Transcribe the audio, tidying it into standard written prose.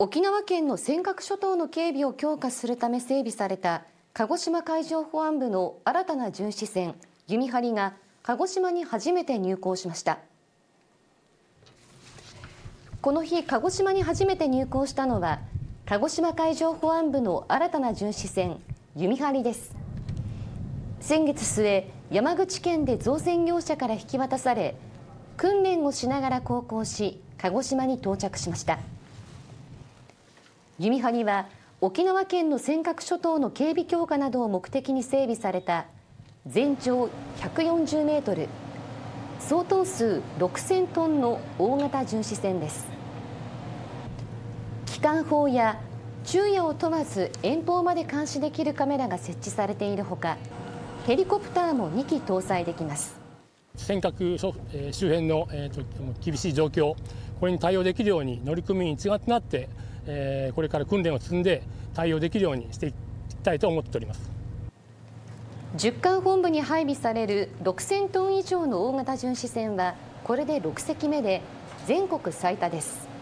沖縄県の尖閣諸島の警備を強化するため整備された鹿児島海上保安部の新たな巡視船ゆみはりが鹿児島に初めて入港しました。この日、鹿児島に初めて入港したのは鹿児島海上保安部の新たな巡視船ゆみはりです。先月末、山口県で造船業者から引き渡され、訓練をしながら航行し、鹿児島に到着しました。ゆみはりは沖縄県の尖閣諸島の警備強化などを目的に整備された全長140メートル、総トン数6000トンの大型巡視船です。機関砲や昼夜を問わず遠方まで監視できるカメラが設置されているほか、ヘリコプターも2機搭載できます。尖閣周辺の厳しい状況、これに対応できるように乗組員一丸となってこれから訓練を積んで対応できるようにしていきたいと思っております。10艦本部に配備される6000トン以上の大型巡視船はこれで6隻目で全国最多です。